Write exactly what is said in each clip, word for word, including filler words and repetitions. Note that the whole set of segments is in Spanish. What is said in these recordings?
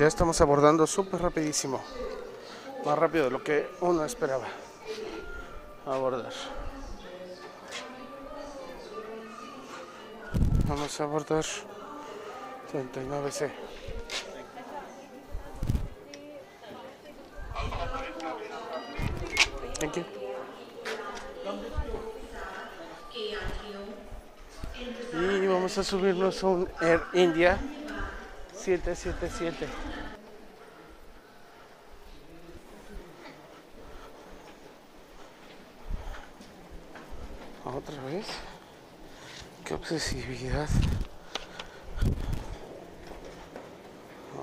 ya estamos abordando súper rapidísimo, más rápido de lo que uno esperaba abordar. Vamos a abordar treinta y nueve C. Thank you. Y vamos a subirnos a un Air India siete siete siete. Otra vez. Qué obsesividad.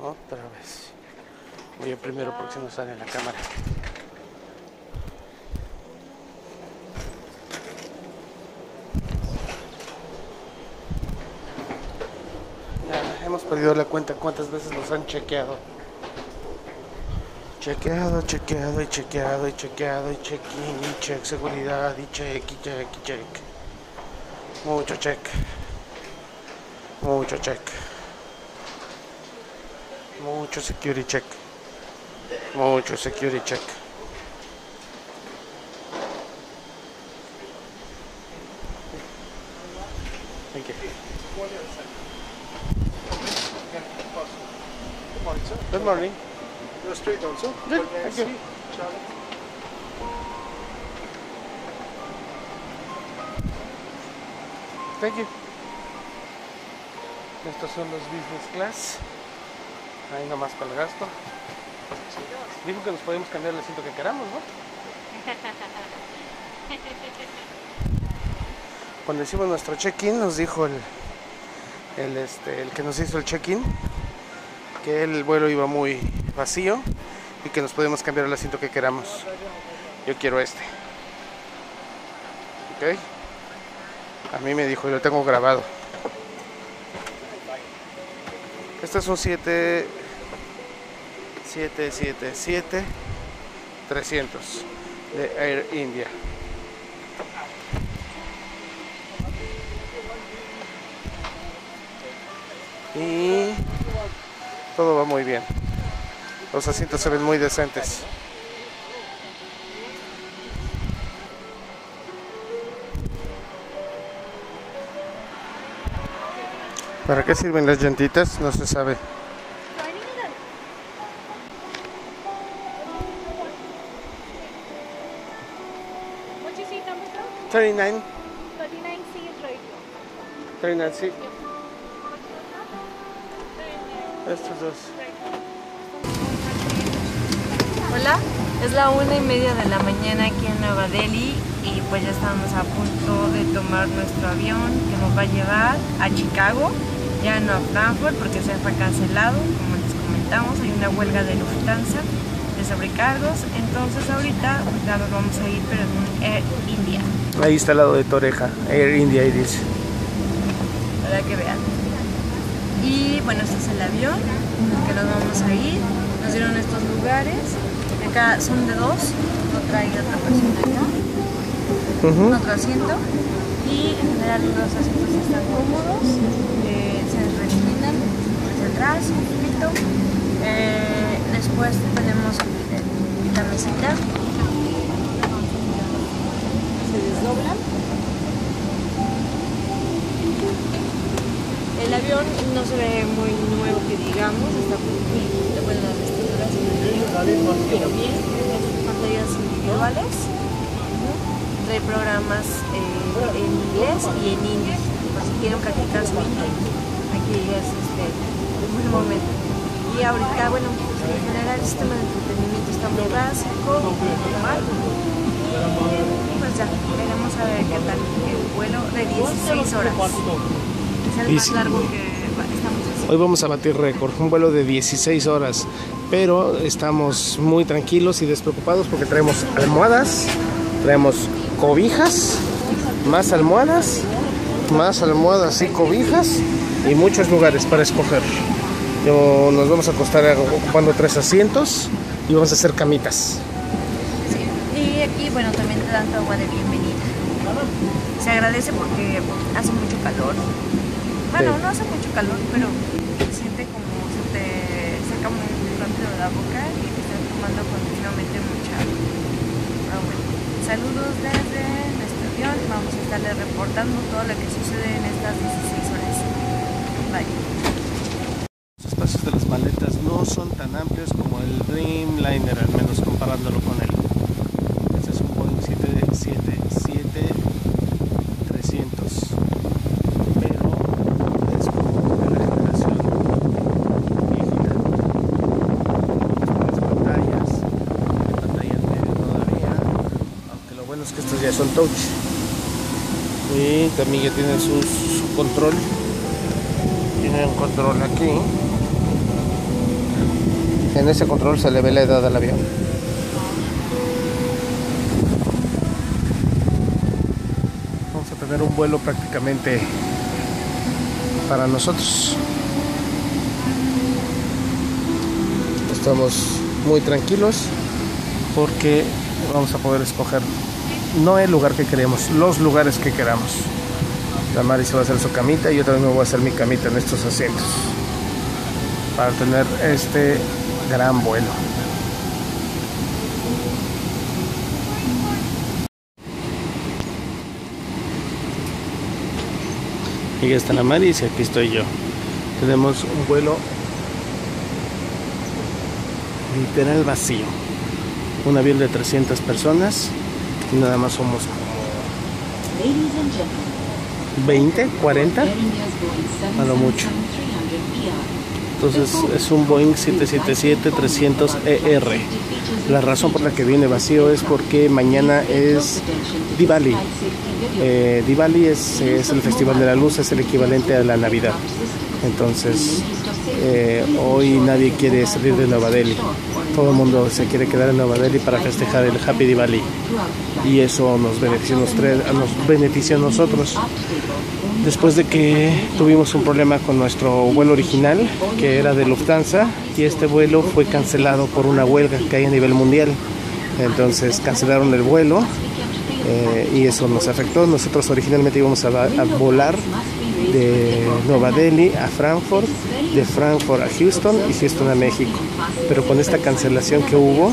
Otra vez. Voy a primero porque se nos sale en la cámara. Hemos perdido la cuenta cuántas veces nos han chequeado. Chequeado, chequeado y chequeado y chequeado y check-in y check seguridad y check y check y check. Mucho check. Mucho check. Mucho security check. Mucho security check. Thank you. Good morning. You're straight also? Good, thank you. Thank you. Estos son los business class. Ahí nomás para el gasto. Dijo que nos podemos cambiar el asiento que queramos, ¿no? Cuando hicimos nuestro check-in nos dijo el, el, este, el que nos hizo el check-in que el vuelo iba muy vacío y que nos podemos cambiar el asiento que queramos. Yo quiero este. Ok. A mí me dijo y lo tengo grabado. Este es un siete siete siete trescientos de Air India. Y todo va muy bien. Los asientos se ven muy decentes. ¿Para qué sirven las llantitas? No se sabe. treinta y nueve. treinta y nueve C. Estos dos. Hola, es la una y media de la mañana aquí en Nueva Delhi y pues ya estamos a punto de tomar nuestro avión que nos va a llevar a Chicago, ya no a Frankfurt porque se fue cancelado, como les comentamos, hay una huelga de Lufthansa de sobrecargos, entonces ahorita pues ya nos vamos a ir pero en un Air India. Ahí está al lado de tu oreja, Air India ahí dice. Para que vean. Y bueno, este es el avión en que nos vamos a ir. Nos dieron estos lugares. Acá son de dos. No trae otra persona acá. Uh-huh. Otro asiento. Y en general los asientos están cómodos. Eh, se reclinan hacia atrás un poquito. Eh, después tenemos la mesita. Se desdoblan. El avión no se ve muy nuevo que digamos, está muy bien, bueno, las vestiduras pero bien, pantallas individuales, trae programas eh, en inglés y en inglés, por si quieren practicar su inglés, aquí es este, un buen momento. Y ahorita, bueno, en general el sistema de entretenimiento está muy básico, normal, y pues ya, veremos a ver qué tal el vuelo de dieciséis horas. El más largo que estamos. Hoy vamos a batir récord, un vuelo de dieciséis horas, pero estamos muy tranquilos y despreocupados porque traemos almohadas, traemos cobijas, más almohadas, más almohadas y cobijas y muchos lugares para escoger. Yo, nos vamos a acostar ocupando tres asientos y vamos a hacer camitas. Sí. Y aquí bueno también te dan tu agua de bienvenida. Se agradece porque hace mucho calor. Bueno, no hace mucho calor, pero se siente como se te saca muy la boca y te estás tomando continuamente mucha agua. Pero bueno, saludos desde nuestro avión. Vamos a estarles reportando todo lo que sucede en estas dieciséis horas. Bye. Los espacios de las maletas no son tan amplios como el Dreamliner, al menos comparándolo con él. Este es un Boeing siete setenta y siete trescientos. Que estos ya son touch y también ya tienen su, su control, tiene un control aquí. En ese control se le ve la edad al avión. Vamos a tener un vuelo prácticamente para nosotros. Estamos muy tranquilos porque vamos a poder escoger no el lugar que queremos, los lugares que queramos. La Mari se va a hacer su camita y yo también me voy a hacer mi camita en estos asientos para tener este gran vuelo. Y ya está la Mari y aquí estoy yo. Tenemos un vuelo literal vacío. Un avión de trescientas personas. Y nada más somos veinte, cuarenta a lo mucho. Entonces es un Boeing siete setenta y siete trescientos E R. La razón por la que viene vacío es porque mañana es Diwali. eh, Diwali es, es el festival de la luz, es el equivalente a la Navidad. Entonces eh, hoy nadie quiere salir de Nueva Delhi. Todo el mundo se quiere quedar en Nueva Delhi para festejar el Happy Diwali. Y eso nos benefició, nos, nos beneficia a nosotros. Después de que tuvimos un problema con nuestro vuelo original, que era de Lufthansa, y este vuelo fue cancelado por una huelga que hay a nivel mundial. Entonces cancelaron el vuelo eh, y eso nos afectó. Nosotros originalmente íbamos a, a volar de Nueva Delhi a Frankfurt, de Frankfurt a Houston y Houston a México. Pero con esta cancelación que hubo,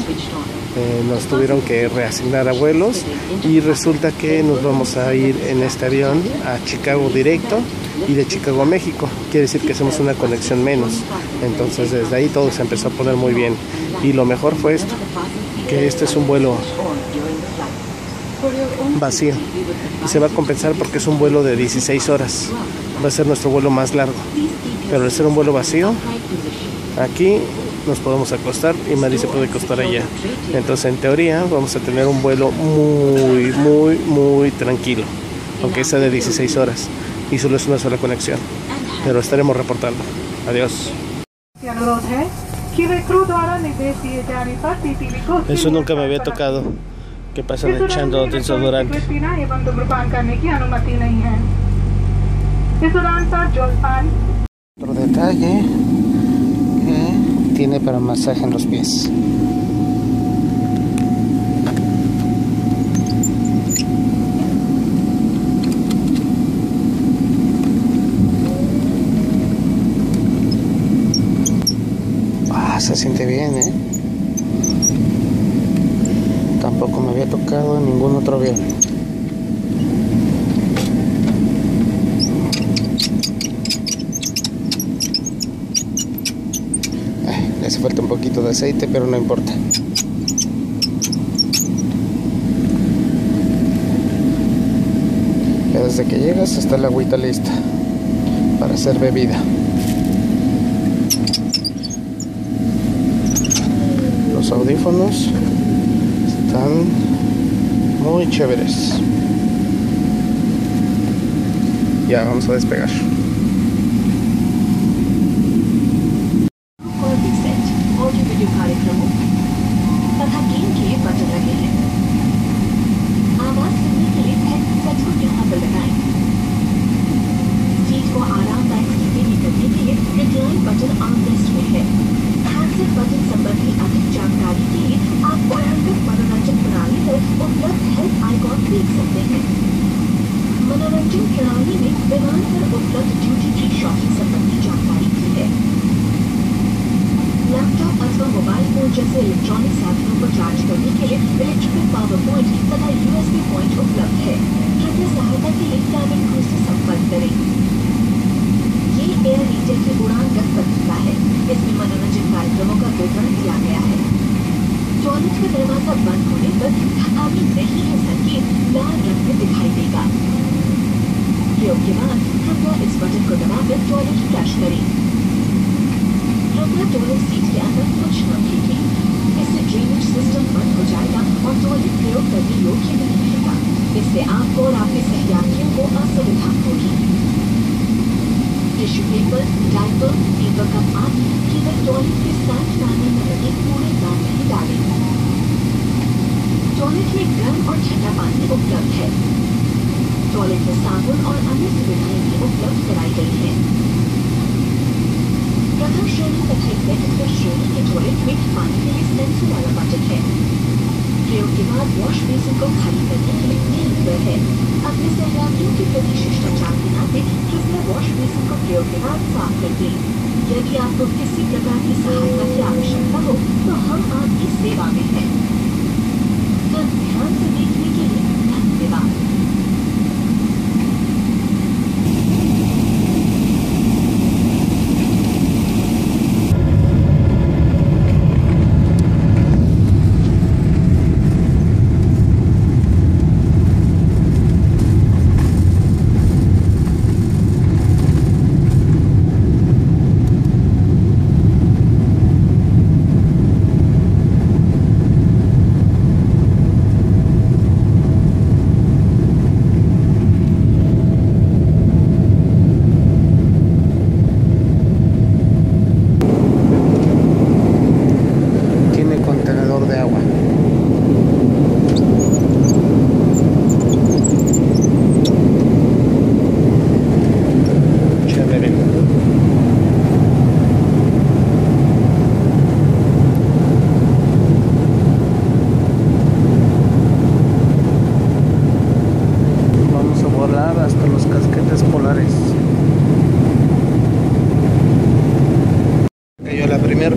eh, nos tuvieron que reasignar a vuelos y resulta que nos vamos a ir en este avión a Chicago directo y de Chicago a México. Quiere decir que hacemos una conexión menos. Entonces desde ahí todo se empezó a poner muy bien. Y lo mejor fue esto, que este es un vuelo vacío y se va a compensar porque es un vuelo de dieciséis horas. Va a ser nuestro vuelo más largo, pero al ser un vuelo vacío aquí nos podemos acostar y Mari se puede acostar allá. Entonces en teoría vamos a tener un vuelo muy muy muy tranquilo, aunque sea de dieciséis horas y solo es una sola conexión, pero estaremos reportando. Adiós. Eso nunca me había tocado. ¿Qué pasa echando desodorante? Otro detalle que tiene para masaje en los pies. Ah, se siente bien, ¿eh? Tampoco me había tocado en ningún otro avión. Ay, le hace falta un poquito de aceite, pero no importa. Ya desde que llegas está la agüita lista para ser bebida. Los audífonos están muy chéveres. Ya vamos a despegar. Gracias. से electronic साधनों को charge करने के लिए electrical power point तथा USB point उपलब्ध है। कृपया सहायता के लिए कैबिन क्रू से संपर्क करें। ये एयर इंडिया की उड़ान गत पत्रिका है। इसमें मनोरंजन कार्यक्रमों का विवरण दिया गया है। टॉयलेट का दरवाजा बंद होने पर आगे नहीं है संकेत लाल रंग में दिखाई देगा। प्रयोग के बाद कृपया इस बटन को दबाकर टॉयलेट फ्लश करें। कृपया टॉयलेट सीट के अंदर कुछ न फेंकें, इससे ड्रेनेज सिस्टम बंद हो जाएगा और टॉयलेट प्रयोग करने योग्य नहीं रहेगा। इससे आपको और आपके सहयात्रियों को असुविधा होगी। Tissue paper, diaper, paper cup आदि केवल टॉयलेट के साथ पानी में लगे पूरे दान नहीं डालें। टॉयलेट में गर्म और ठंडा पानी उपलब्ध है। टॉयलेट में साबुन और अन्य सुविधाएं भी उपलब्ध कराई गई है। प्रथम श्रेणी तथा एग्जीक्यूटिव श्रेणी के टॉयलेट में पानी के लिए सेंसर वाला बटन है। प्रयोग के बाद वॉश बेसिन को खाली करने के लिए नील पर है। अपने सहयोगियों के प्रति शिष्टाचार के नाते कृपया वॉश बेसिन को प्रयोग के बाद साफ कर दें। यदि आपको किसी प्रकार की सहायता की आवश्यकता हो तो हम आपकी सेवा में हैं। तो ध्यान से देखने के लिए धन्यवाद।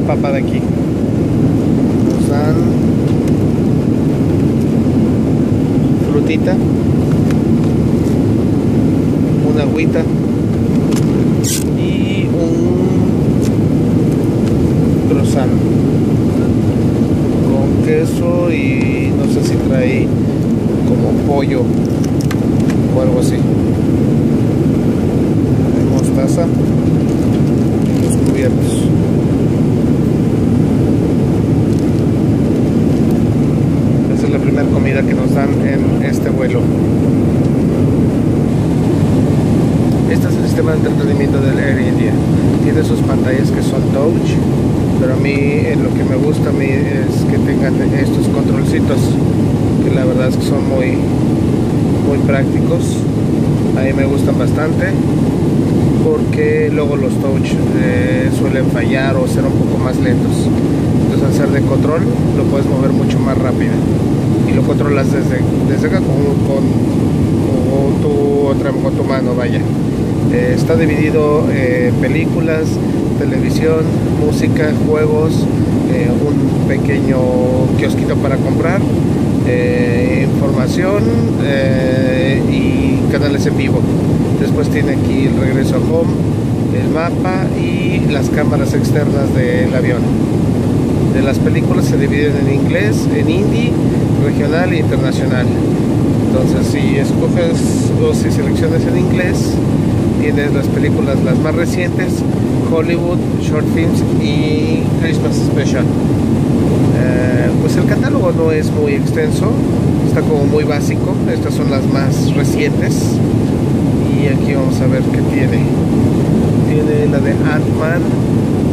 Papa de aquí nos dan frutita, una agüita y un croissant con queso y no sé si trae como pollo o algo así, mostaza y los cubiertos. Comida que nos dan en este vuelo. Este es el sistema de entretenimiento del Air India. Tiene sus pantallas que son touch, pero a mí eh, lo que me gusta a mí es que tengan estos controlcitos, que la verdad es que son muy muy prácticos. A mí me gustan bastante porque luego los touch eh, suelen fallar o ser un poco más lentos. Entonces al ser de control lo puedes mover mucho más rápido y lo controlas desde, desde acá con, con, con, tu otra, con tu mano, vaya. Eh, está dividido eh, películas, televisión, música, juegos, eh, un pequeño kiosquito para comprar, eh, información eh, y canales en vivo. Después tiene aquí el regreso a home, el mapa y las cámaras externas del avión. De las películas se dividen en inglés, en hindi, regional e internacional. Entonces si escoges o si seleccionas en inglés, tienes las películas las más recientes, Hollywood, short films y Christmas Special. Eh, pues el catálogo no es muy extenso, está como muy básico. Estas son las más recientes y aquí vamos a ver qué tiene. Tiene la de Ant-Man,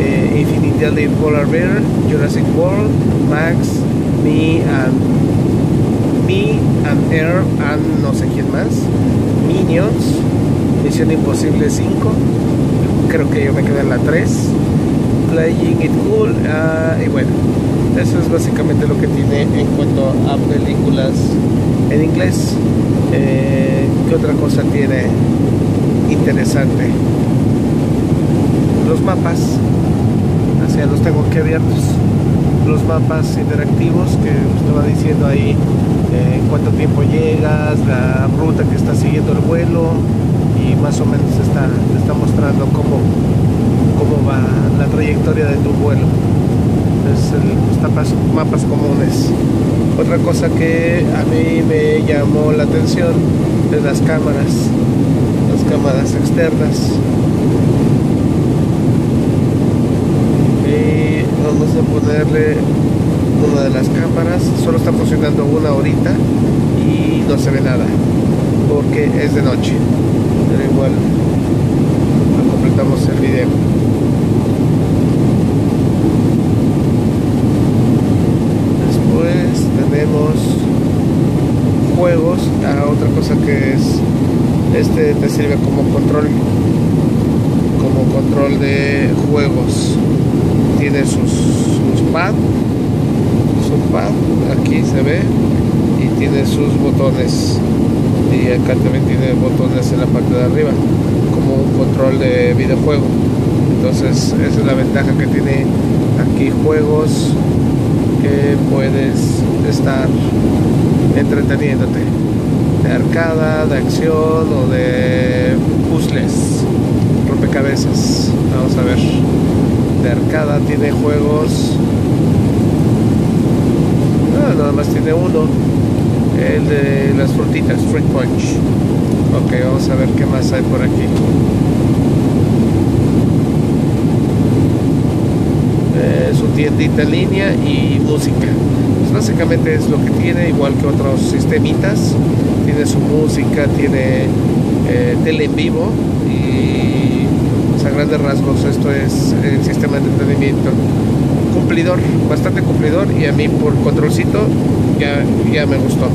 eh, Infinity Polar Bear, Jurassic World, Max, Me and Me and Air and no sé quién más, Minions, Misión Imposible cinco, creo que yo me quedé en la tres, Playing It Cool, uh, y bueno, eso es básicamente lo que tiene en cuanto a películas en inglés. Eh, ¿qué otra cosa tiene interesante? Los mapas, así los tengo aquí abiertos. los mapas interactivos que usted va diciendo ahí eh, cuánto tiempo llegas, la ruta que está siguiendo el vuelo, y más o menos está, te está mostrando cómo, cómo va la trayectoria de tu vuelo. Es el, los mapas, mapas comunes. Otra cosa que a mí me llamó la atención es las cámaras, las cámaras externas. Vamos a ponerle una de las cámaras. Solo está funcionando una horita y no se ve nada porque es de noche, pero igual completamos el video. Después tenemos juegos. Ah, otra cosa que es, este te sirve como control, como control de juegos. Tiene sus, sus pad, su pad, aquí se ve, y tiene sus botones, y acá también tiene botones en la parte de arriba, como un control de videojuego. Entonces esa es la ventaja que tiene aquí, juegos que puedes estar entreteniéndote, de arcada, de acción o de puzzles, rompecabezas. Vamos a ver. De arcada tiene juegos, no, nada más tiene uno, el de las frutitas, Fruit Punch. Ok, vamos a ver qué más hay por aquí. Eh, su tiendita en línea y música, pues básicamente es lo que tiene, igual que otros sistemitas. Tiene su música, tiene eh, tele en vivo, y a grandes rasgos esto es el sistema de entretenimiento. Cumplidor, bastante cumplidor, y a mí por controlcito ya, ya me gustó,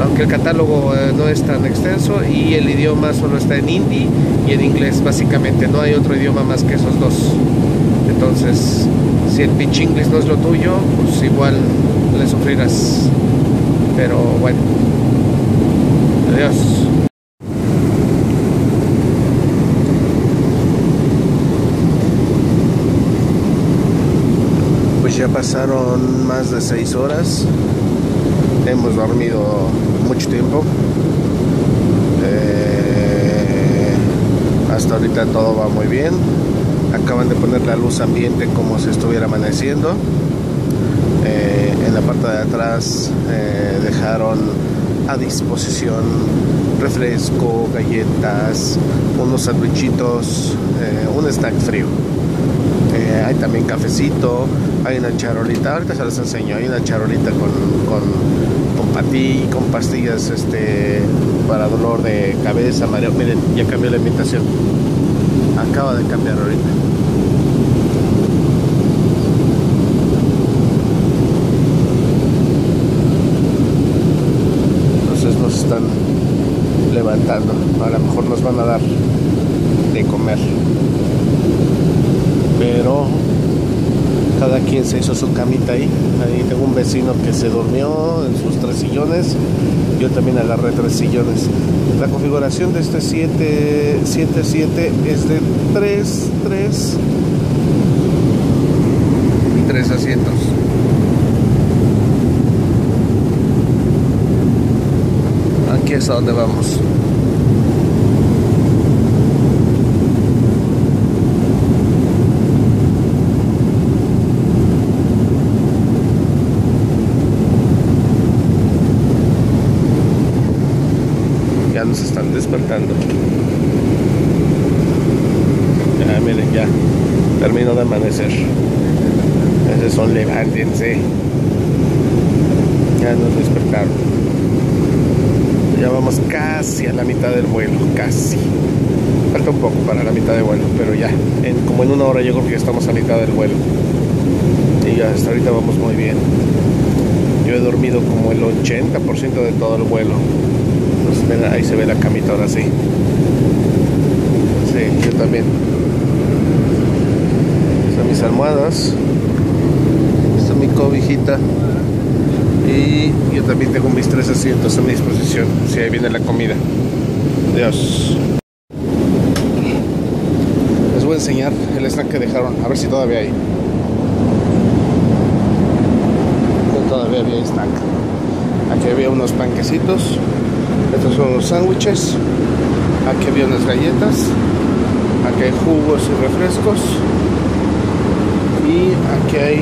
aunque el catálogo eh, no es tan extenso, y el idioma solo está en hindi y en inglés. Básicamente no hay otro idioma más que esos dos. Entonces si el pitch inglés no es lo tuyo, pues igual le sufrirás, pero bueno, adiós. Ya pasaron más de seis horas, hemos dormido mucho tiempo, eh, hasta ahorita todo va muy bien. Acaban de poner la luz ambiente como si estuviera amaneciendo. Eh, en la parte de atrás eh, dejaron a disposición refresco, galletas, unos sandwichitos, eh, un snack frío. Eh, hay también cafecito, hay una charolita, ahorita se los enseño, hay una charolita con, con, con patí, con pastillas este, para dolor de cabeza, mareo. Miren, ya cambió la ambientación, acaba de cambiar ahorita. Entonces nos están levantando, a lo mejor nos van a dar de comer. Pero cada quien se hizo su camita ahí. Ahí tengo un vecino que se durmió en sus tres sillones. Yo también agarré tres sillones. La configuración de este siete siete siete es de tres, tres y tres asientos. Aquí es a donde vamos. Nos están despertando. Ya miren, ya terminó de amanecer. Ese son, levántense. Ya nos despertaron. Ya vamos casi a la mitad del vuelo, casi. Falta un poco para la mitad del vuelo, pero ya, en, como en una hora yo creo que estamos a mitad del vuelo. Y ya hasta ahorita vamos muy bien. Yo he dormido como el ochenta por ciento de todo el vuelo. Ahí se ve la camita ahora sí. Sí, yo también. Están mis almohadas. Esta es mi cobijita. Y yo también tengo mis tres asientos a mi disposición. Sí, ahí viene la comida. Dios. Les voy a enseñar el snack que dejaron. A ver si todavía hay. todavía había estanca. Aquí había unos panquecitos, estos son los sándwiches, aquí había unas galletas, aquí hay jugos y refrescos, y aquí hay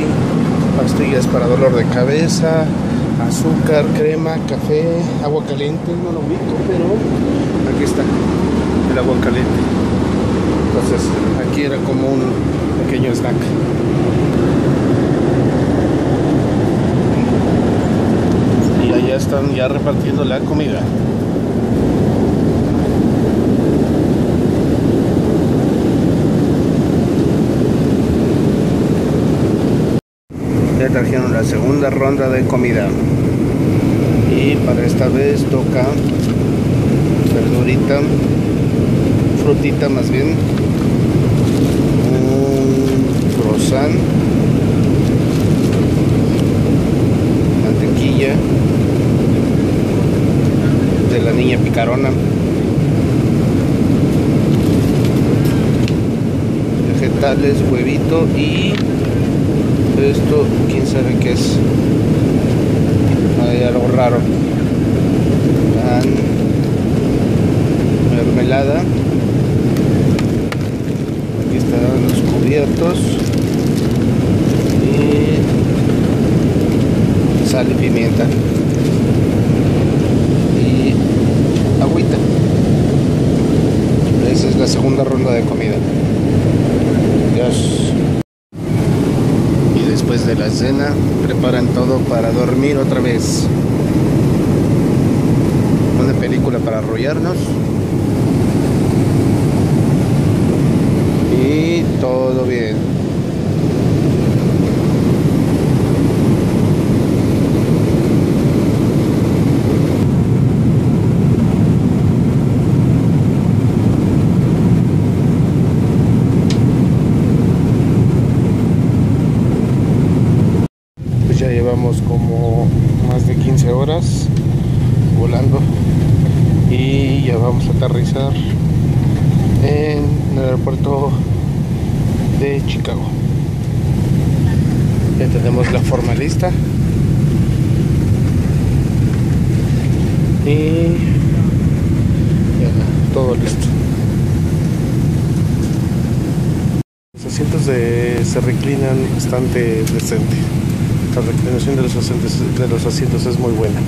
pastillas para dolor de cabeza, azúcar, crema, café, agua caliente. No lo ubico, pero aquí está el agua caliente. Entonces aquí era como un pequeño snack. Y allá están ya repartiendo la comida. Trajeron la segunda ronda de comida y para esta vez toca verdurita, frutita más bien, un croissant, mantequilla de la niña picarona, vegetales, huevito y esto, quién sabe qué es. Hay algo raro. Mermelada. Aquí están los cubiertos. Y sal y pimienta. Y agüita. Esa es la segunda ronda de comida. Dios. Después de la cena, preparan todo para dormir otra vez. Una película para arrullarnos. Y todo bien. Como más de quince horas volando y ya vamos a aterrizar en el aeropuerto de Chicago. Ya tenemos la forma lista y ya todo listo. Los asientos de, se reclinan bastante decente. La reclinación de los asientos, de los asientos es muy buena.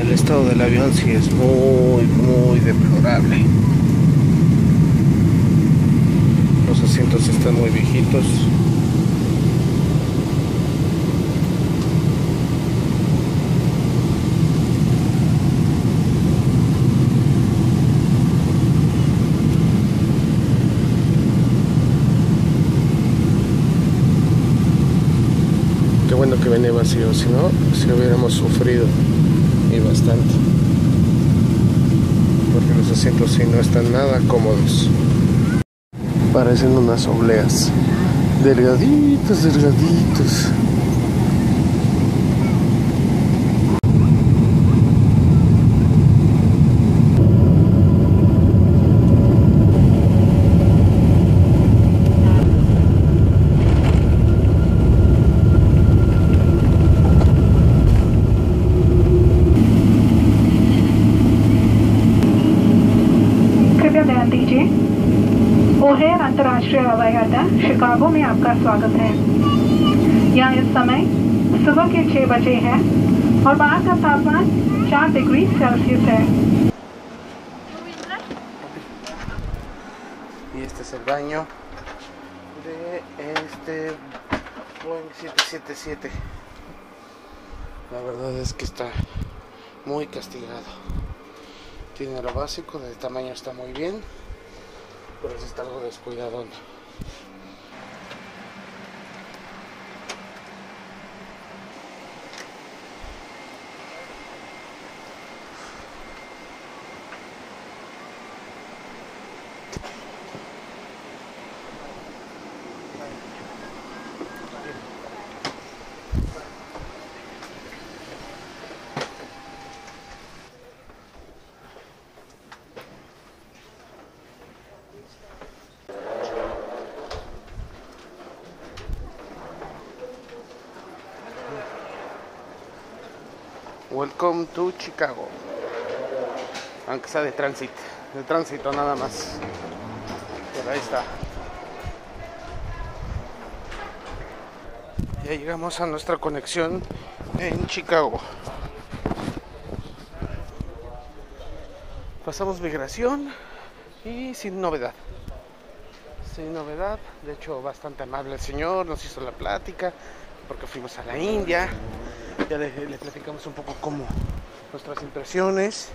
El estado del avión sí es muy, muy deplorable. Los asientos están muy viejitos. Bueno, que venía vacío, si no, si hubiéramos sufrido y bastante, porque los asientos sí no están nada cómodos, parecen unas obleas, delgaditos, delgaditos. O'Hare अंतर्राष्ट्रीय हवाई अड्डा शिकागो में आपका स्वागत है। यहाँ इस समय सुबह के छह बजे हैं और बाहर का तापमान चार डिग्री सेल्सियस है। Y este es el baño de este Boeing siete siete siete. La verdad es que está muy castigado. Tiene lo básico, del tamaño está muy bien. Pero eso está algo descuidado. Welcome to Chicago. Aunque sea de tránsito, de tránsito nada más. Pero ahí está. Ya llegamos a nuestra conexión en Chicago. Pasamos migración y sin novedad. Sin novedad, de hecho bastante amable el señor, nos hizo la plática porque fuimos a la India. Ya le, le platicamos un poco como nuestras impresiones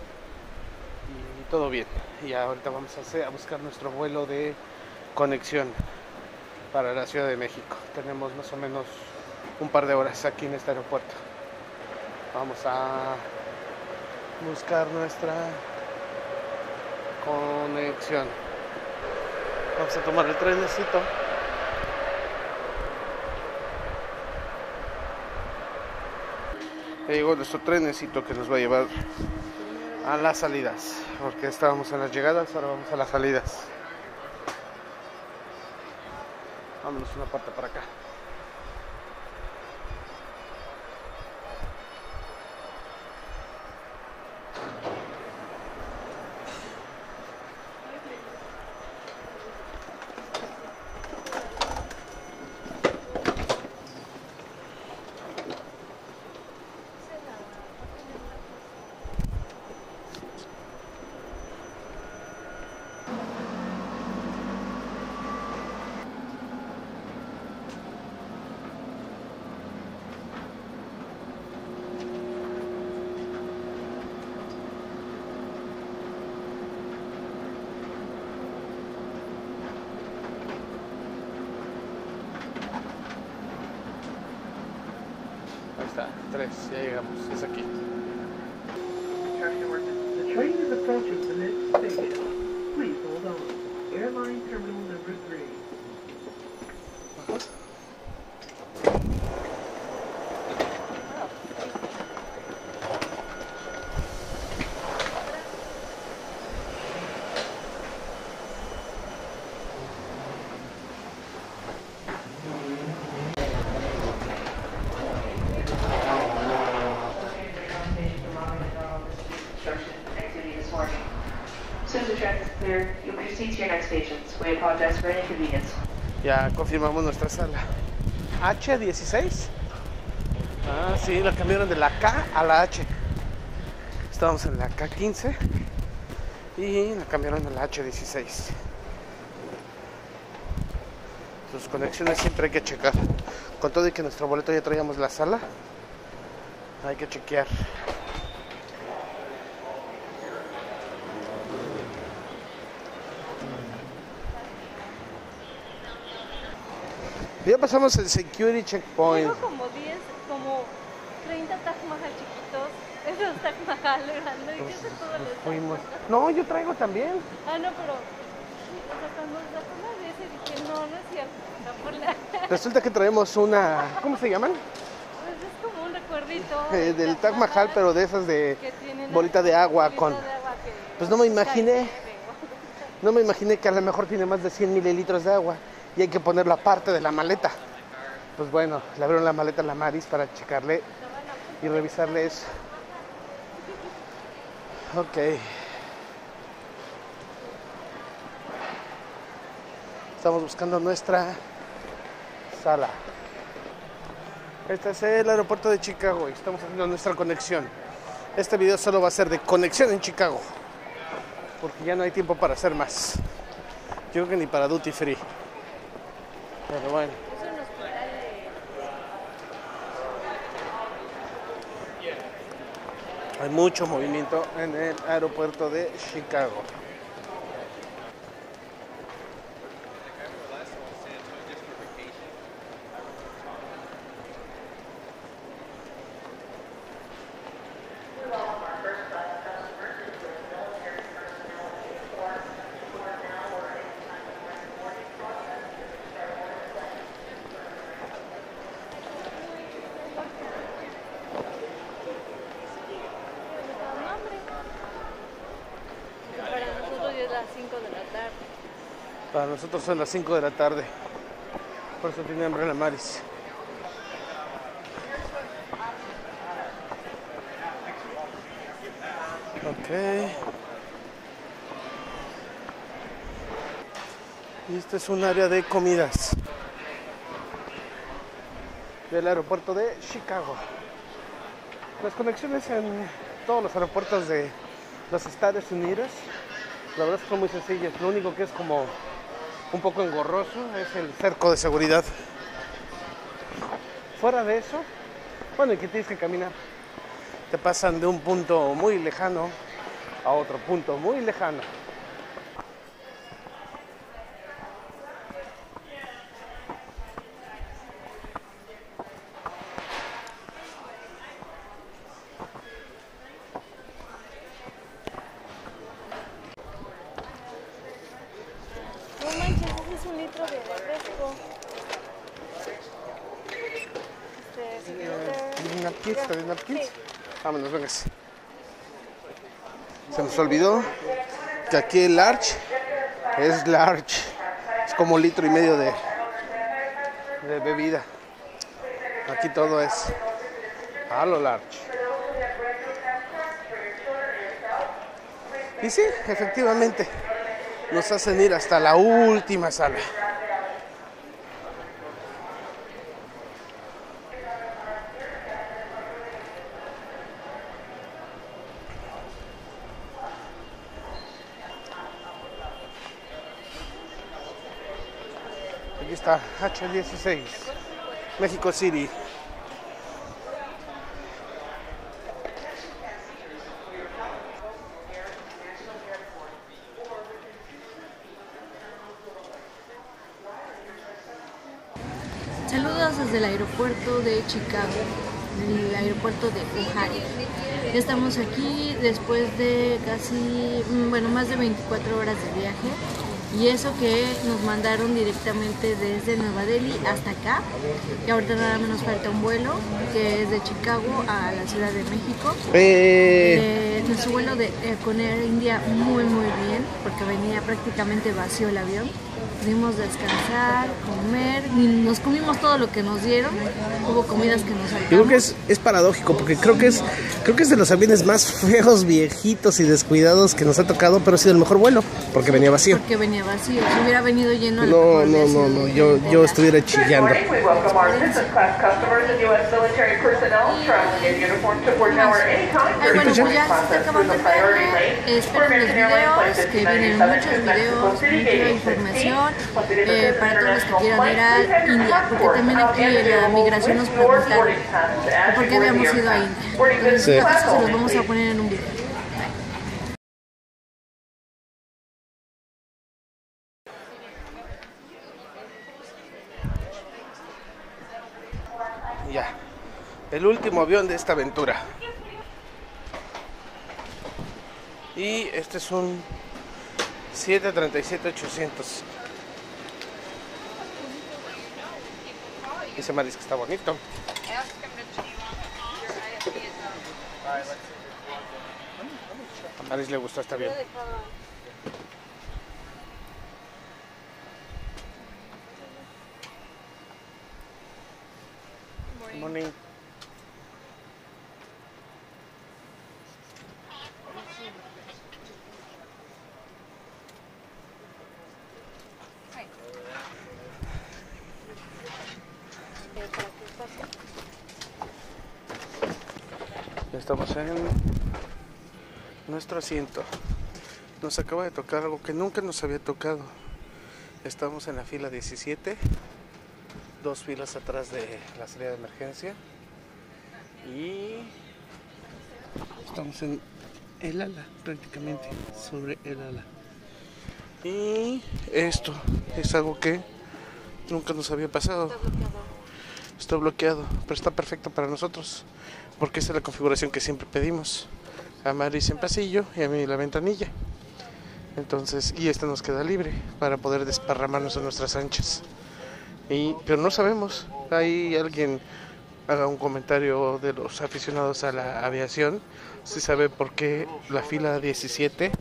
y todo bien. Y ahorita vamos a, hacer, a buscar nuestro vuelo de conexión para la Ciudad de México. Tenemos más o menos un par de horas aquí en este aeropuerto. Vamos a buscar nuestra conexión. Vamos a tomar el trenecito. Ya llegó nuestro trenecito que nos va a llevar a las salidas, porque estábamos en las llegadas, ahora vamos a las salidas. Vámonos una parte para acá. Tres, ya llegamos, es aquí. The train is approaching the next station. Please hold on. Airline terminal number three. Ya confirmamos nuestra sala. H dieciséis. Ah, sí, la cambiaron de la K a la H. Estábamos en la K quince y la cambiaron a la H dieciséis. Sus conexiones siempre hay que checar. Con todo y que nuestro boleto ya traíamos la sala, hay que chequear. Ya pasamos el security checkpoint. Tengo como diez, como treinta Taj Mahal chiquitos. Esos Taj Mahal grandes. Yo sé todos los fuimos. No, yo traigo también. Ah, no, pero o sea, cuando sacamos de ese dije, no, no es cierto. La... Resulta que traemos una... ¿Cómo se llaman? Pues es como un recuerdito. Eh, del Taj Mahal, pero de esas de bolita de agua con... De agua que... Pues no me imaginé. No me imaginé que a lo mejor tiene más de cien mililitros de agua. Y hay que ponerlo aparte de la maleta. Pues bueno, le abrieron la maleta a la Maris para checarle y revisarle eso. Ok. Estamos buscando nuestra sala. Este es el aeropuerto de Chicago y estamos haciendo nuestra conexión. Este video solo va a ser de conexión en Chicago, porque ya no hay tiempo para hacer más. Yo creo que ni para Duty Free. Pero bueno. Es un hospital de... Hay mucho movimiento en el aeropuerto de Chicago. Para nosotros son las cinco de la tarde. Por eso tiene hambre la Maris. Ok. Y este es un área de comidas del aeropuerto de Chicago. Las conexiones en todos los aeropuertos de los Estados Unidos, la verdad, son muy sencillas. Lo único que es como un poco engorroso es el cerco de seguridad. Fuera de eso, bueno, y que tienes que caminar. Te pasan de un punto muy lejano a otro punto muy lejano. Vámonos, venga. Se nos olvidó que aquí el large es large. Es como un litro y medio de, de bebida. Aquí todo es a lo large. Y sí, efectivamente, nos hacen ir hasta la última sala. H dieciséis, México City. Saludos desde el aeropuerto de Chicago, el aeropuerto de O'Hare. Ya estamos aquí después de casi, bueno, más de veinticuatro horas de viaje. Y eso que nos mandaron directamente desde Nueva Delhi hasta acá. Y ahorita nada menos falta un vuelo que es de Chicago a la Ciudad de México. Eh. Eh, nuestro vuelo de, eh, con Air India muy muy bien, porque venía prácticamente vacío el avión. Pudimos descansar, comer, y nos comimos todo lo que nos dieron. Hubo comidas que nos saltaron. Yo creo que es, es paradójico, porque creo que es creo que es de los aviones más feos, viejitos y descuidados que nos ha tocado, pero ha sido el mejor vuelo, porque venía vacío. Porque venía vacío, si hubiera venido lleno... No, no, no, no, yo, yo estuviera chillando. Bueno, ya se acaban de ver, espero los videos, que vienen muchos videos, mucha información. Eh, para todos los que quieran ir a India, porque también aquí la migración nos preguntaron por qué habíamos ido a India. Entonces, sí, eso se los vamos a poner en un video. Ya, el último avión de esta aventura. Y este es un siete treinta y siete ochocientos. Ese marisco está bonito. A Maris le gustó, está bien. Good morning. Estamos en nuestro asiento. Nos acaba de tocar algo que nunca nos había tocado. Estamos en la fila diecisiete, dos filas atrás de la salida de emergencia. Y estamos en el ala, prácticamente sobre el ala. Y esto es algo que nunca nos había pasado. Está bloqueado, pero está perfecto para nosotros, porque esa es la configuración que siempre pedimos. A Maris en pasillo y a mí la ventanilla. Entonces, y esta nos queda libre para poder desparramarnos a nuestras anchas. Y, pero no sabemos, ahí alguien haga un comentario de los aficionados a la aviación, si sabe por qué la fila diecisiete,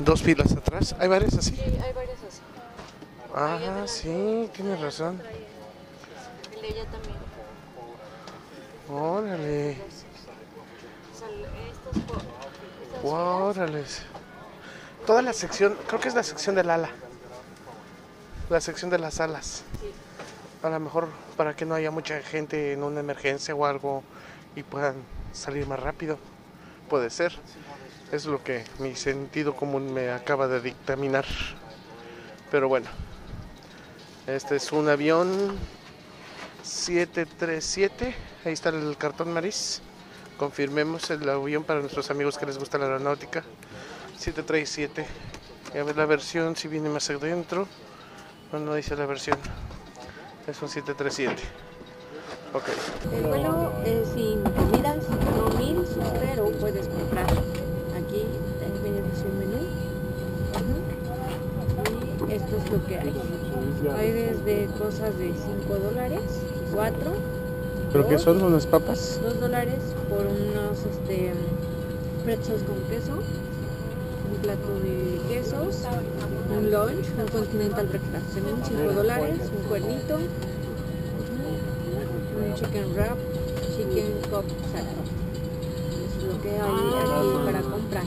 dos filas atrás, ¿hay varias así? Sí, hay varias así. Ah, sí, tienes razón. El de ella también. Órale. Estas Órales. Toda la sección, creo que es la sección del ala. La sección de las alas. A lo mejor para que no haya mucha gente en una emergencia o algo y puedan salir más rápido. Puede ser. Es lo que mi sentido común me acaba de dictaminar. Pero bueno. Este es un avión siete tres siete. Ahí está el cartón Maris. Confirmemos el avión para nuestros amigos que les gusta la aeronáutica. siete tres siete. Y a ver la versión, si viene más adentro. No, no dice la versión. Es un siete tres siete. Ok. El vuelo eh, sin comidas, no mil, pero puedes comprar. Aquí viene su menú. Uh-huh. Y esto es lo que hay. Hay desde cosas de cinco dólares, cuatro. ¿Pero qué son? ¿Unas papas? dos dólares por unos este, pretzels con queso, un plato de quesos, un lunch, un continental breakfast, en cinco dólares, un cuernito, un chicken wrap, chicken cup salad. Es lo que hay aquí para comprar.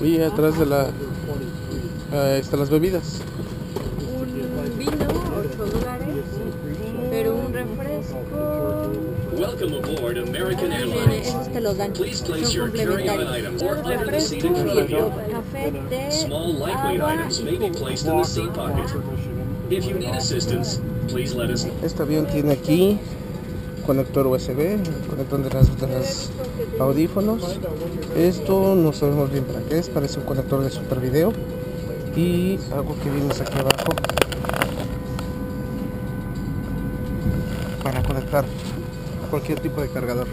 Y atrás de la... Eh, están las bebidas. Un vino, ocho dólares, pero un refresco... Welcome aboard American Airlines. Please place your carry-on items under the seat in front of you. Small, lightweight items may be placed in the seat pocket. If you need assistance, please let us know. Este avión tiene aquí conector U S B, conector de las, de las audífonos. Esto no sabemos bien para qué es, parece un conector de super video. Y algo que vimos aquí abajo para conectar cualquier tipo de cargador.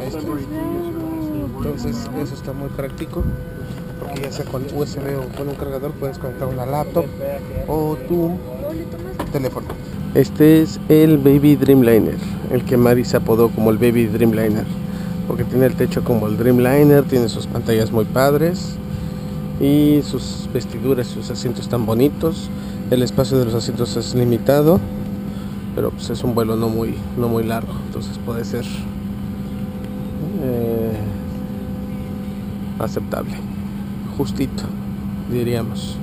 Ahí está. Entonces eso está muy práctico porque ya sea con U S B o con un cargador puedes conectar una laptop o tu teléfono. Este es el Baby Dreamliner, el que Mari se apodó como el Baby Dreamliner porque tiene el techo como el Dreamliner, tiene sus pantallas muy padres y sus vestiduras, sus asientos tan bonitos. El espacio de los asientos es limitado, pero pues es un vuelo no muy no muy largo, entonces puede ser eh, aceptable, justito diríamos.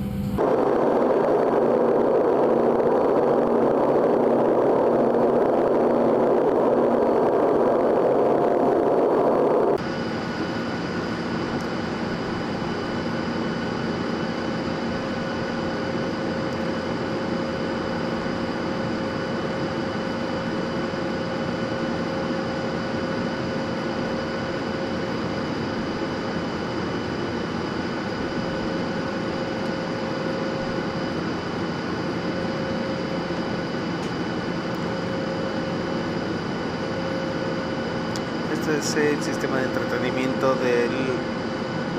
Es el sistema de entretenimiento del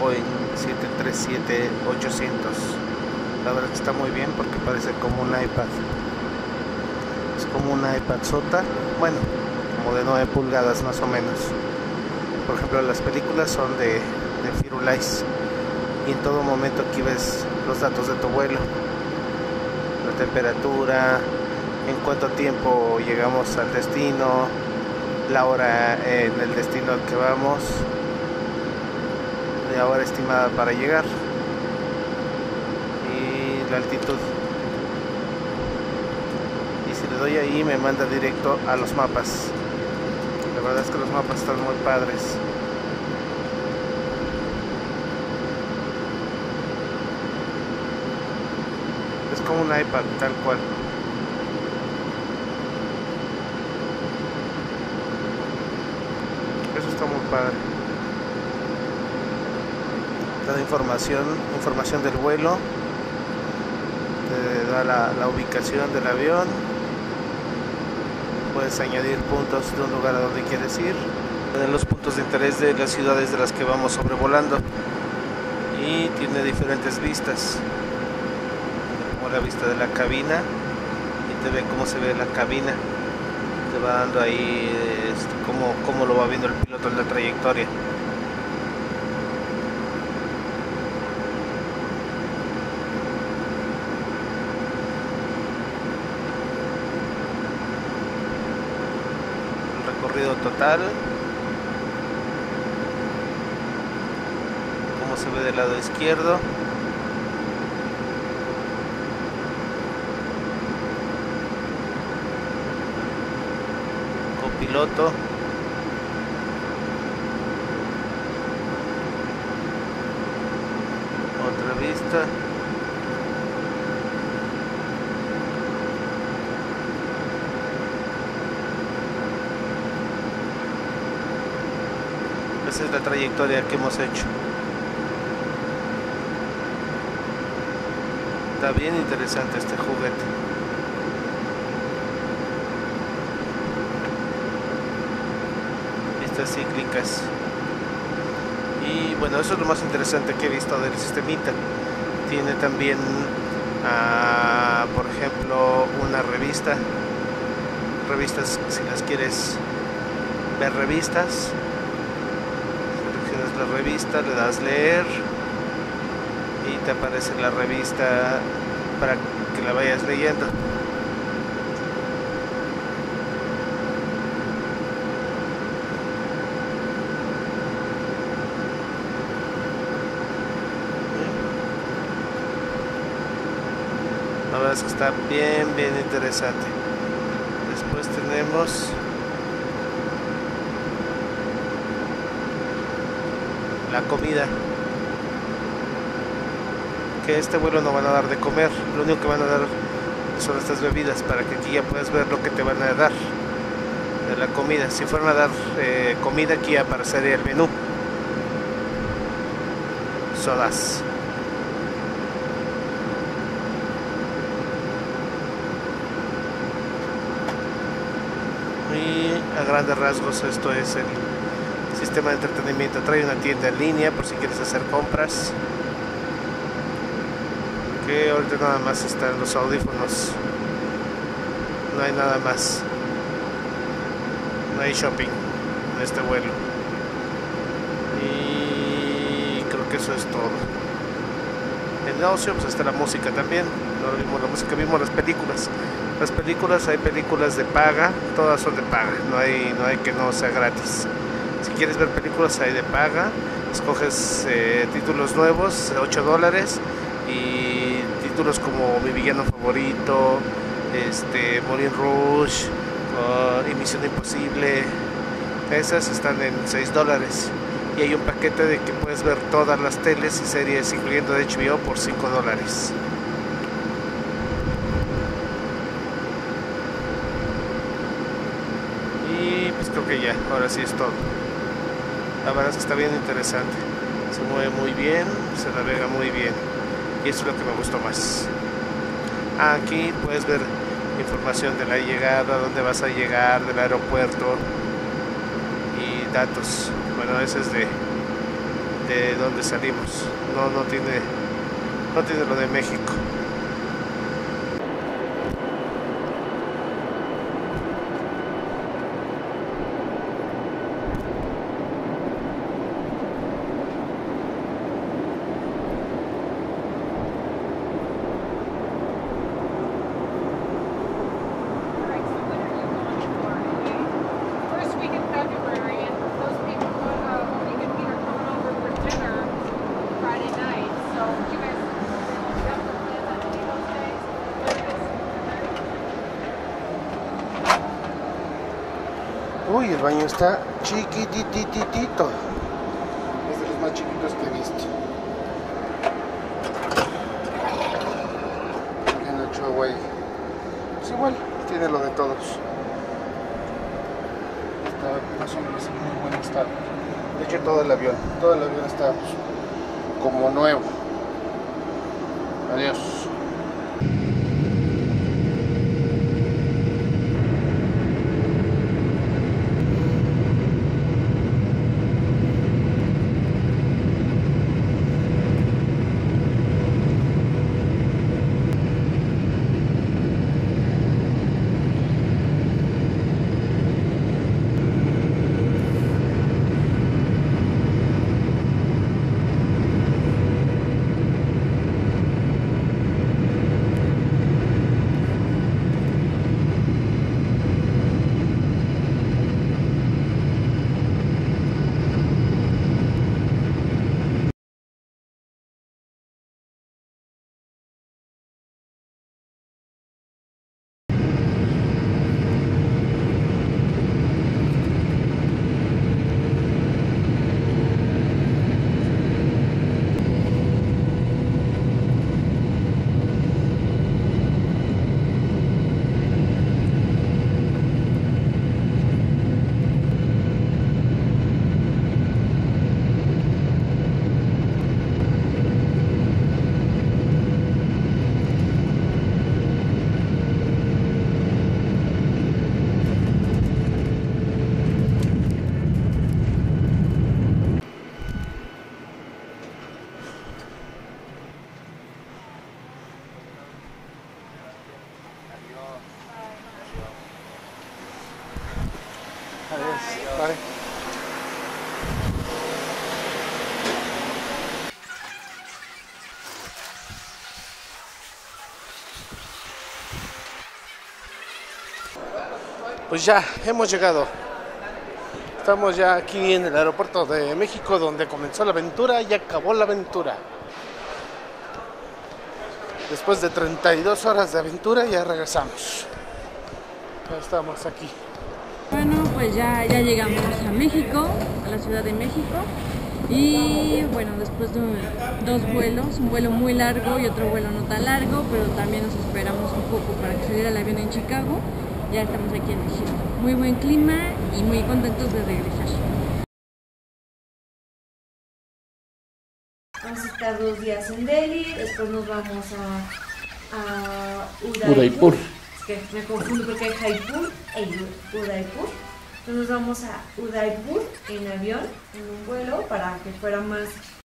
Boeing siete tres siete ochocientos. La verdad que está muy bien porque parece como un iPad. Es como un iPad sota, bueno, como de nueve pulgadas más o menos. Por ejemplo, las películas son de, de Firulais y en todo momento aquí ves los datos de tu vuelo, la temperatura, en cuánto tiempo llegamos al destino, la hora en el destino al que vamos, la hora estimada para llegar y la altitud. Y si le doy ahí me manda directo a los mapas. La verdad es que los mapas están muy padres. Es como un iPad tal cual. Padre. Toda información, información del vuelo, te da la, la ubicación del avión, puedes añadir puntos de un lugar a donde quieres ir, tienen los puntos de interés de las ciudades de las que vamos sobrevolando y tiene diferentes vistas, como la vista de la cabina y te ve cómo se ve la cabina, te va dando ahí este, cómo, cómo lo va viendo el piloto en la trayectoria. El recorrido total. se ve del lado izquierdo. Copiloto. Otra vista. Esa es la trayectoria que hemos hecho. Está bien interesante este juguete. Vistas cíclicas. Y bueno, eso es lo más interesante que he visto del sistemita. Tiene también, uh, por ejemplo, una revista. Revistas, si las quieres ver revistas. La revista, le das leer y te aparece la revista para que la vayas leyendo. La verdad es que está bien bien interesante. Después tenemos la comida, que este vuelo no van a dar de comer, lo único que van a dar son estas bebidas, para que aquí ya puedas ver lo que te van a dar de la comida. Si fueran a dar eh, comida, aquí aparecería el menú, sodas. Y a grandes rasgos esto es el sistema de entretenimiento. Trae una tienda en línea por si quieres hacer compras, que ahorita nada más están los audífonos, no hay nada más, no hay shopping en este vuelo, y creo que eso es todo. En ocio pues está la música también. No vimos la música, vimos las películas. Las películas, hay películas de paga, todas son de paga, no hay, no hay que no sea gratis. Si quieres ver películas hay de paga, escoges eh, títulos nuevos, ocho dólares, y títulos como Mi Villano Favorito, este, Moulin Rouge, uh, y Misión Imposible, esas están en seis dólares, y hay un paquete de que puedes ver todas las teles y series, incluyendo de H B O, por cinco dólares. Y pues creo que ya, ahora sí es todo. La verdad es que está bien interesante, se mueve muy bien, se navega muy bien, y eso es lo que me gustó más. Aquí puedes ver información de la llegada, dónde vas a llegar, del aeropuerto y datos. Bueno, ese es de, de donde salimos, no, no tiene, no tiene lo de México. Uy, el baño está chiquitititito. Es de los más chiquitos que he visto. En el Chihuahua. Pues igual, tiene lo de todos. Está más o menos en muy buen estado. De hecho, todo el avión, todo el avión está pues, como nuevo. Adiós. pues ya hemos llegado. Estamos ya aquí en el aeropuerto de México, donde comenzó la aventura y acabó la aventura. Después de treinta y dos horas de aventura ya regresamos. Ya estamos aquí. Bueno, pues ya, ya llegamos a México, a la Ciudad de México. Y bueno, después de dos vuelos, un vuelo muy largo y otro vuelo no tan largo, pero también nos esperamos un poco para que saliera el avión en Chicago. Ya estamos aquí en México. Muy buen clima y muy contentos de regresar. Vamos a estar dos días en Delhi, después nos vamos a, a Udaipur. Udaipur. Es que me confundo porque hay Jaipur e Udaipur. Entonces nos vamos a Udaipur en avión, en un vuelo, para que fuera más